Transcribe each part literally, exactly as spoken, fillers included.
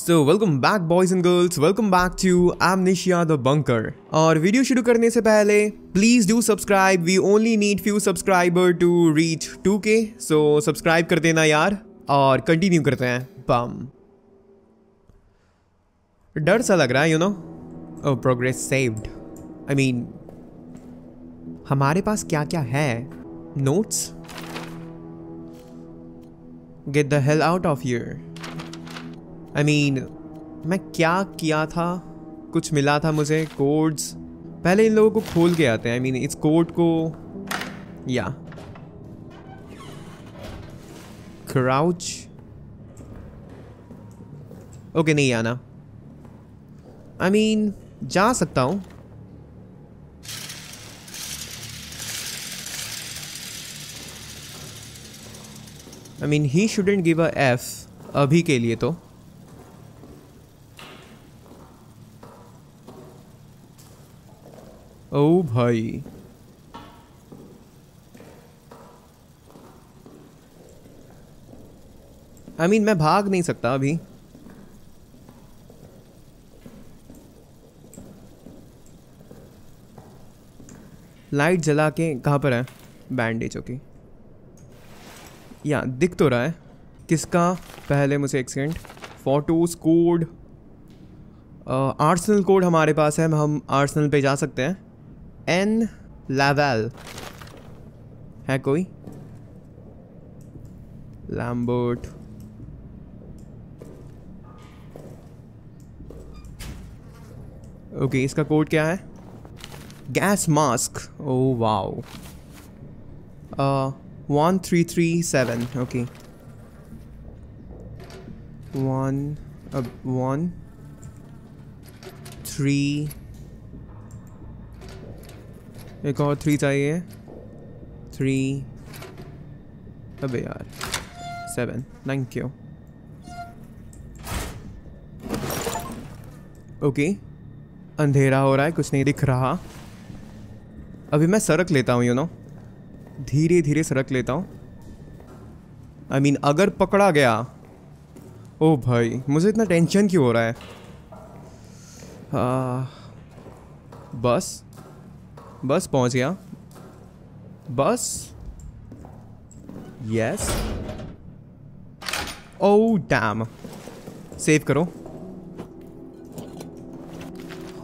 So welcome back boys and girls, welcome back to amnesia the bunker. और video शुरू करने से पहले please do subscribe, we only need few subscriber to reach two K, so subscribe कर देना यार। और कंटिन्यू करते हैं। बम डर सा लग रहा है, you know. Oh progress saved. I mean हमारे पास क्या क्या है? Notes. Get the hell out of here. I mean मैं क्या किया था? कुछ मिला था मुझे। कोड्स, पहले इन लोगों को खोल के आते हैं। आई मीन इस कोड को, या क्राउच। ओके, नहीं आना। आई मीन जा सकता हूँ। I mean he shouldn't give a F अभी के लिए तो। ओ भाई, आई मीन मैं भाग नहीं सकता अभी। लाइट जला के कहाँ पर है? बैंडेज। ओके, या दिख तो रहा है किसका। पहले मुझे एक second. Photos, code, arsenal code हमारे पास है। हम आर्सेनल पे जा सकते हैं। एन लावेल है कोई? लैम्बर्ट। ओके, इसका कोड क्या है? Gas mask. Oh wow, one three three seven. Okay, one अब वन थ्री, एक और थ्री चाहिए। थ्री, अबे यार, सेवन। Thank you. ओके, अंधेरा हो रहा है, कुछ नहीं दिख रहा। अभी मैं सरक लेता हूँ, यू नो, धीरे धीरे सरक लेता हूँ। आई मीन अगर पकड़ा गया। ओ भाई, मुझे इतना टेंशन क्यों हो रहा है? आ, बस बस पहुंच गया। बस, यस। ओ डैम, सेव करो।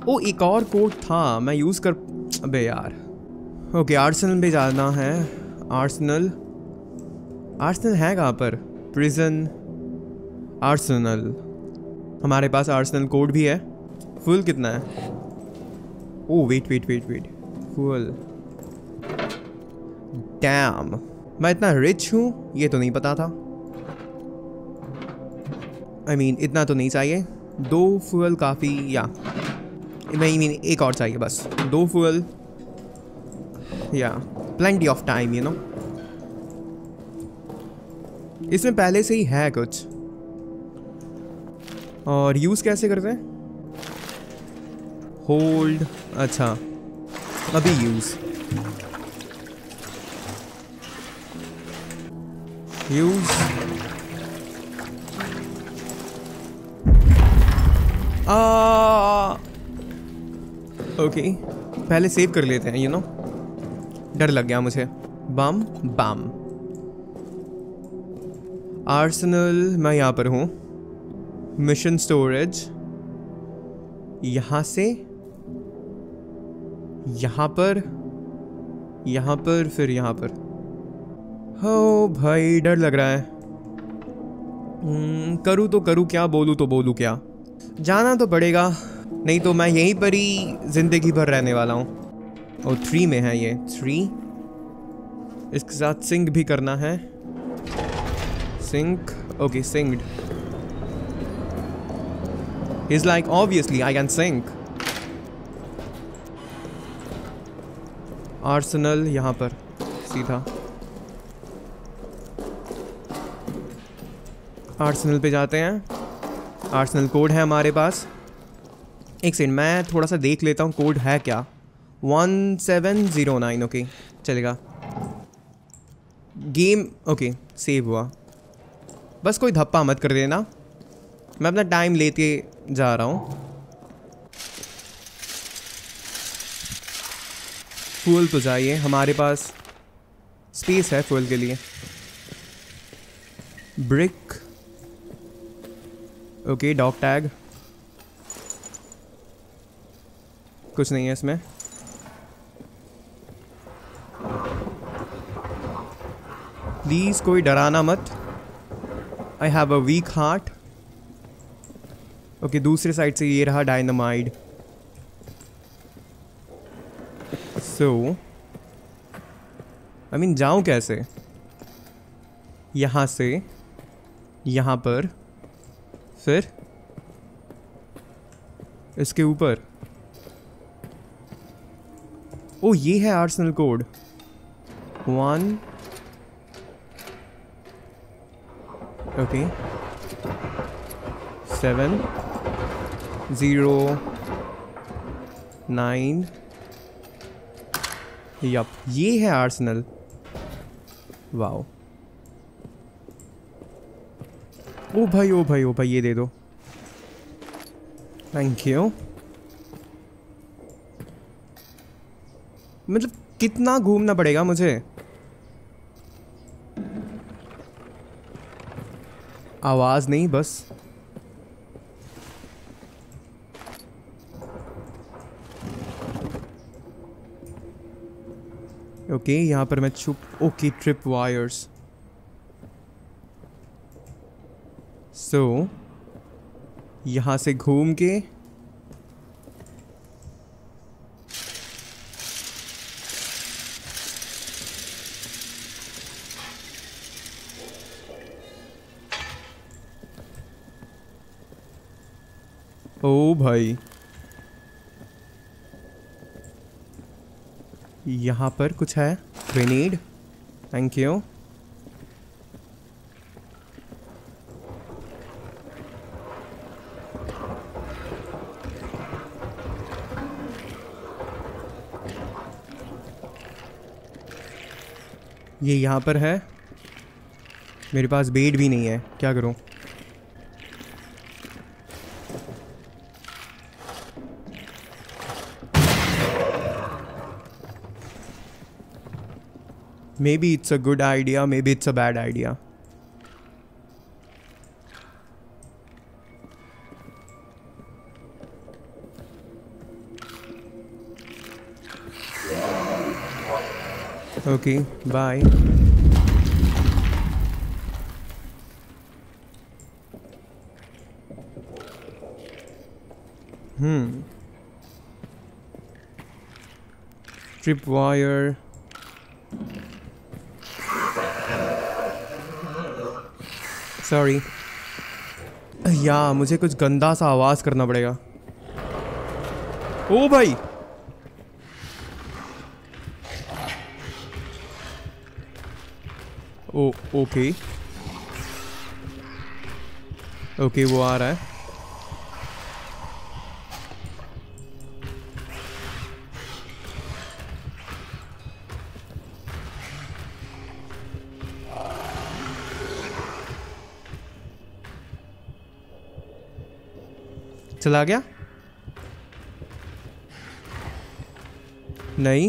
ओ, एक और कोड था, मैं यूज़ कर। अबे यार। ओके, आर्सेनल पे जाना है। आर्सेनल, आर्सेनल है कहाँ पर? Prison, arsenal. हमारे पास आर्सेनल कोड भी है। फुल कितना है? Oh wait wait wait wait full. Damn, मैं इतना रिच हूँ, ये तो नहीं पता था। आई I मीन mean, इतना तो नहीं चाहिए। दो फ्यूल काफ़ी, या नहीं मीन एक और चाहिए बस। दो फ्यूल, या plenty of time, you know. इसमें पहले से ही है कुछ। और यूज़ कैसे करते हैं? होल्ड, अच्छा, अभी यूज यूज आ ओके, पहले सेव कर लेते हैं, यू नो। डर लग गया मुझे। बम बम आर्सेनल, मैं यहाँ पर हूँ। मिशन स्टोरेज, यहाँ से यहाँ पर, यहाँ पर, फिर यहाँ पर। हो भाई, डर लग रहा है। करूँ तो करूँ क्या, बोलूँ तो बोलूँ क्या। जाना तो पड़ेगा, नहीं तो मैं यहीं पर ही जिंदगी भर रहने वाला हूँ। और थ्री में है ये, थ्री। इसके साथ सिंक भी करना है। Sink, okay synced. He's like, obviously I can sink। Arsenal यहाँ पर सीधा। आर्सेनल पे जाते हैं। आर्सेनल कोड है हमारे पास। एक सेकंड, मैं थोड़ा सा देख लेता हूँ कोड है क्या। One seven zero nine. Okay, चलेगा। गेम, ओके, सेव हुआ। बस कोई धप्पा मत कर देना। मैं अपना टाइम लेते जा रहा हूँ। फ्यूल तो चाहिए, हमारे पास स्पेस है फ्यूल के लिए। ब्रिक, ओके, डॉग टैग, कुछ नहीं है इसमें। प्लीज़ कोई डराना मत, I have a weak heart. Okay, दूसरे साइड से ये रहा डायनामाइट। सो आई मीन जाऊँ कैसे? यहाँ से यहाँ पर, फिर इसके ऊपर। ओ, ये है arsenal code one. Okay, seven zero nine. Yup, ये है आर्सेनल। वाओ। ओ भाई ओ भाई ओ भाई, ये दे दो, थैंक यू। मतलब कितना घूमना पड़ेगा मुझे? आवाज नहीं, बस। ओके, यहाँ पर मैं छुप। Okay, trip wires. सो यहाँ से घूम के ओ भाई, यहाँ पर कुछ है, ग्रेनेड, थैंक यू। ये यहाँ पर है। मेरे पास बेड भी नहीं है, क्या करूँ? Maybe it's a good idea, maybe it's a bad idea. Okay, bye. Hmm. Tripwire. Sorry या, मुझे कुछ गंदा सा आवाज़ करना पड़ेगा। ओ भाई, ओ ओके ओके, वो आ रहा है। चला गया? नहीं,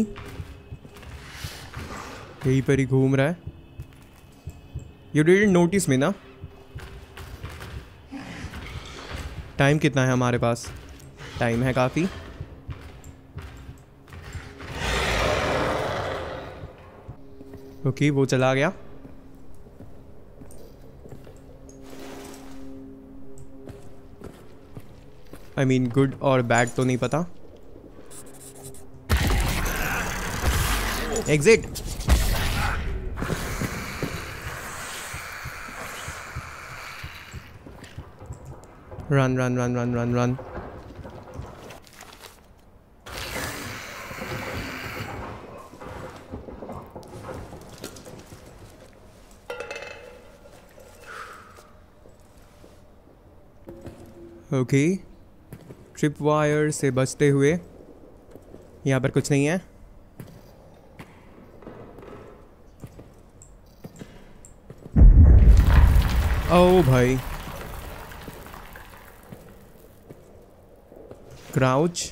यहीं पर ही घूम रहा है। यू डिडंट नोटिस मी ना? टाइम कितना है हमारे पास? टाइम है काफ़ी। ओके okay, वो चला गया। आई मीन गुड और बैड तो नहीं पता। Exit. Run run run run run run. Okay, tripwire से बचते हुए। यहाँ पर कुछ नहीं है। ओ भाई, क्राउच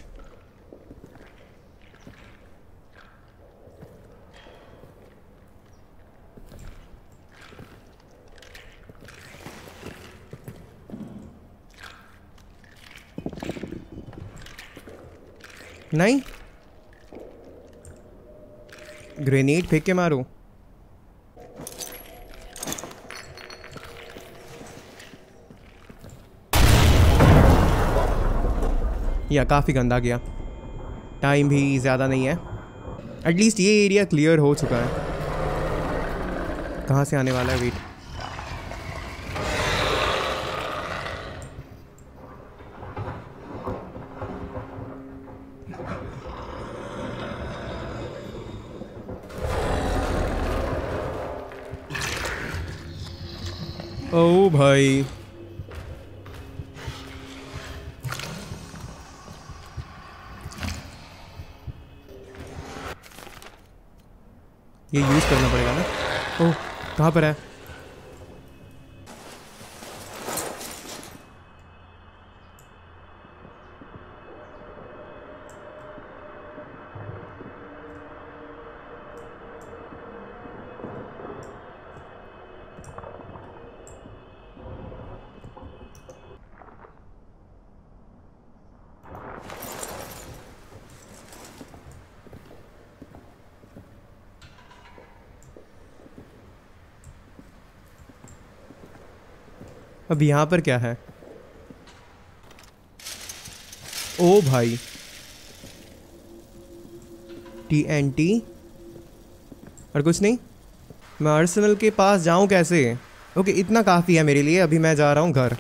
नहीं, ग्रेनेड फेंक के मारो। या काफ़ी गंदा गया, टाइम भी ज़्यादा नहीं है। एटलीस्ट ये एरिया क्लियर हो चुका है। कहाँ से आने वाला है? वेट, ओ भाई ये यूज करना पड़ेगा ना। ओह, कहाँ पर है? अब यहाँ पर क्या है? ओ भाई, टी एन टी और कुछ नहीं। मैं आर्सेनल के पास जाऊँ कैसे? ओके, इतना काफ़ी है मेरे लिए। अभी मैं जा रहा हूँ घर।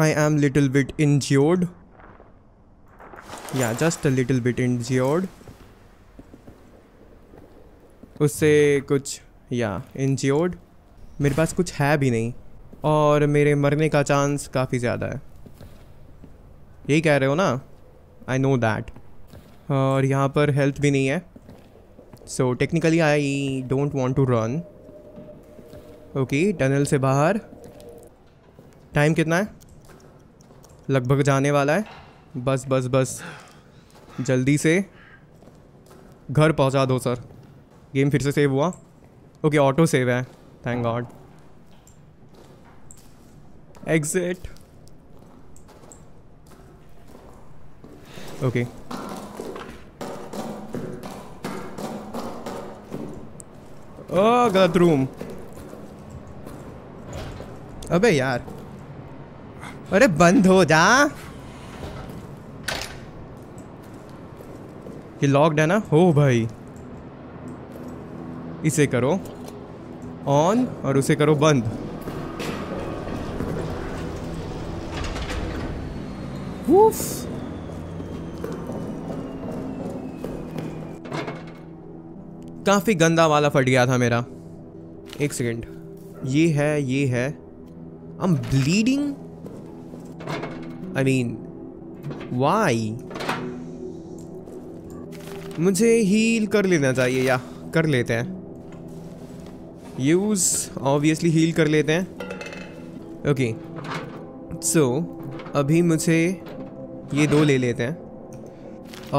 I am little bit injured, या just a little bit injured. उससे कुछ या इंज्योर्ड मेरे पास कुछ है भी नहीं, और मेरे मरने का चांस काफ़ी ज़्यादा है। यही कह रहे हो ना? I know that. और यहाँ पर हेल्थ भी नहीं है, so technically I don't want to run. Okay, tunnel से बाहर। टाइम कितना है? लगभग जाने वाला है। बस बस बस, जल्दी से घर पहुँचा दो सर। गेम फिर से सेव हुआ। ओके, ऑटो सेव है, thank God. Exit. Okay, oh गलत रूम। अबे यार, अरे बंद हो जा। ये लॉक्ड है ना? हो भाई, इसे करो ऑन और उसे करो बंद। वूफ। काफी गंदा वाला फट गया था मेरा। एक सेकेंड, ये है ये है I am bleeding. I mean why, मुझे हील कर लेना चाहिए, या कर लेते हैं यूज़। ऑब्वियसली हील कर लेते हैं। ओके, सो अभी मुझे ये दो ले लेते हैं।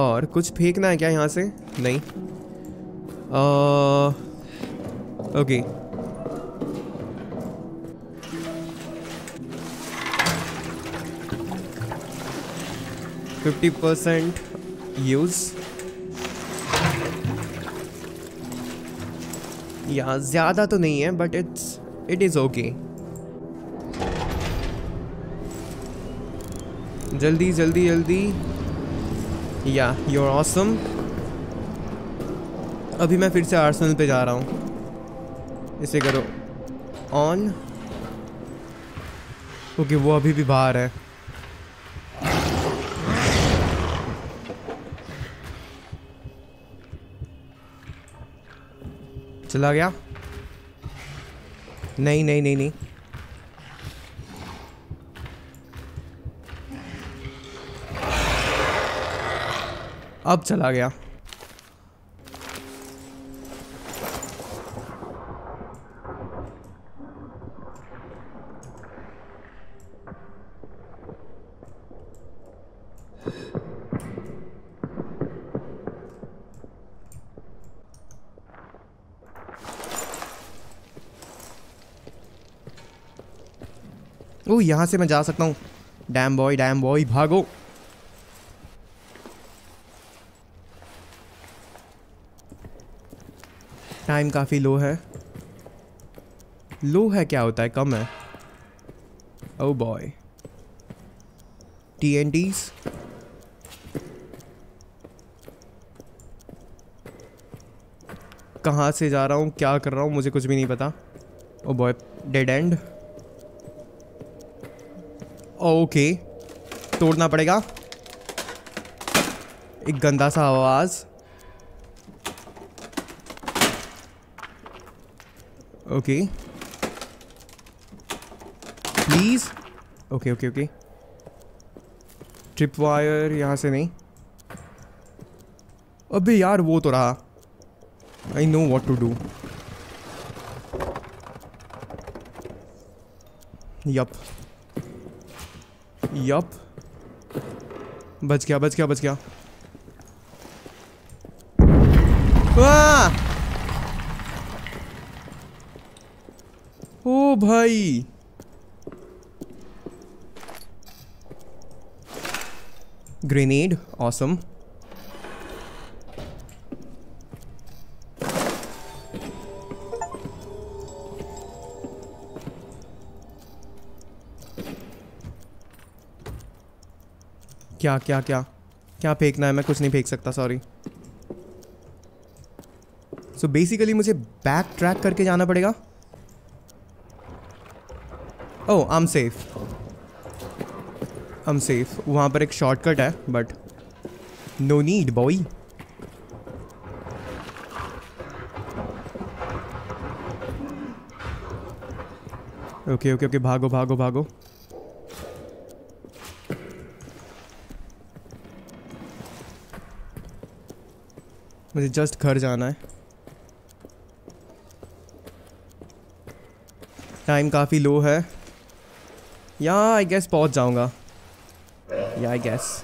और कुछ फेंकना है क्या यहाँ से? नहीं। ओके, फिफ्टी परसेंट यूज़, या ज़्यादा तो नहीं है, but it's it is okay. जल्दी जल्दी जल्दी, या यू आर ऑसम। अभी मैं फिर से आर्सेनल पे जा रहा हूँ। इसे करो ऑन। ओके, वो अभी भी बाहर है। चला गया। नहीं नहीं नहीं नहीं, अब चला गया। ओ यहाँ से मैं जा सकता हूँ। डैम बॉय डैम बॉय भागो। टाइम काफ़ी लो है। लो है क्या होता है? कम है। Oh boy TNTs. कहाँ से जा रहा हूँ, क्या कर रहा हूँ, मुझे कुछ भी नहीं पता। Oh boy dead end. Okay तोड़ना पड़ेगा। एक गंदा सा आवाज़। Okay please. Okay okay okay tripwire यहाँ से नहीं। अबे यार वो तो रहा। I know what to do. Yup. Yup. बच गया बच गया बच गया। ओ भाई ग्रेनेड ऑसम। क्या क्या क्या क्या फेंकना है? मैं कुछ नहीं फेंक सकता, सॉरी। सो बेसिकली मुझे बैक ट्रैक करके जाना पड़ेगा। Oh I am safe I am safe. वहाँ पर एक शॉर्टकट है but no need boy. Okay okay okay भागो भागो भागो। मुझे जस्ट घर जाना है। टाइम काफ़ी लो है। या आई गेस पहुंच जाऊंगा। या I guess.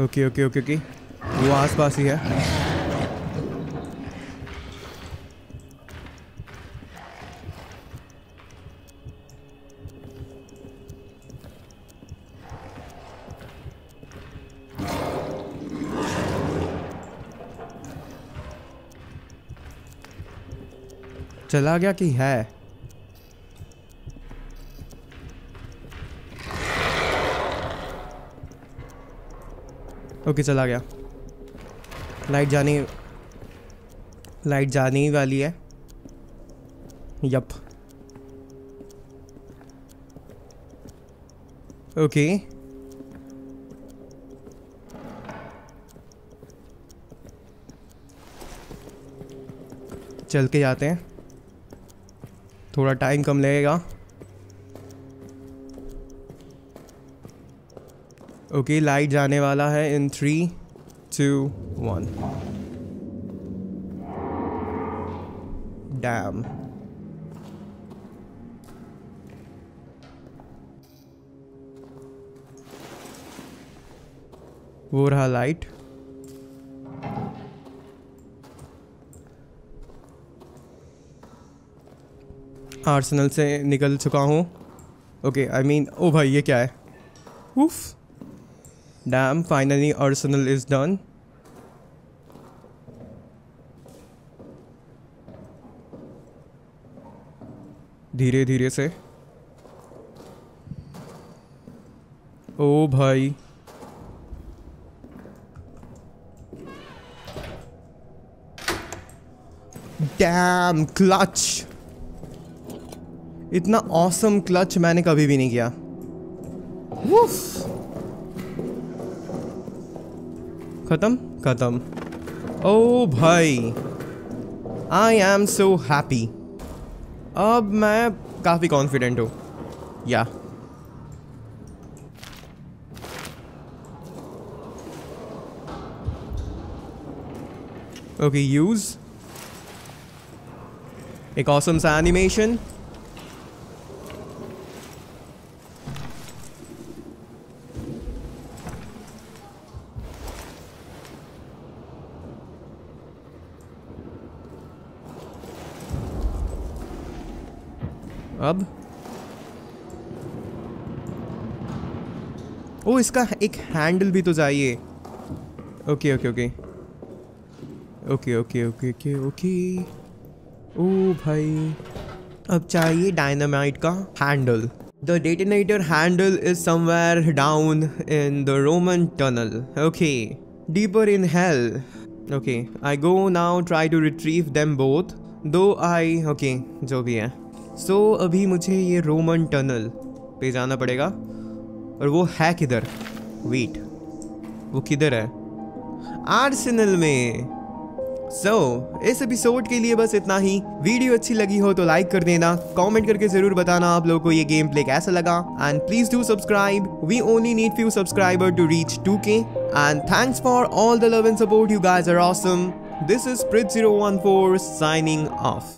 Okay okay okay okay वो आसपास ही है। चला गया कि है? ओके चला गया। लाइट जानी लाइट जानी वाली है। यप ओके चल के जाते हैं। थोड़ा टाइम कम लगेगा। ओके okay, लाइट जाने वाला है in three two one. Damn वो रहा लाइट। आर्सेनल से निकल चुका हूँ। ओके आई मीन ओ भाई ये क्या है? उफ Damn, finally Arsenal is done. धीरे धीरे से। ओ भाई Damn, clutch. इतना awesome clutch मैंने कभी भी नहीं किया। Woof. खत्म खत्म। ओ भाई आई एम सो हैप्पी। अब मैं काफ़ी कॉन्फिडेंट हूँ। या ओके यूज़। एक ऑसम सा एनिमेशन। अब ओ इसका एक हैंडल भी तो चाहिए। Okay okay okay okay okay okay okay okay ओ भाई अब चाहिए डायनामाइट का handle. The detonator handle is somewhere down in the Roman tunnel. Okay deeper in hell. Okay I go now try to retrieve them both दो I. Okay जो भी है सो so, अभी मुझे ये रोमन टनल पे जाना पड़ेगा और वो है किधर? वेट वो किधर है? आर्सेनल में। सो so, इस एपिसोड के लिए बस इतना ही। वीडियो अच्छी लगी हो तो लाइक कर देना, कमेंट करके जरूर बताना आप लोगों को ये गेम प्ले कैसा लगा। And please do subscribe, we only need few subscriber to reach two K. And thanks for all the love and support, you guys are awesome. This is Prit zero one four signing of.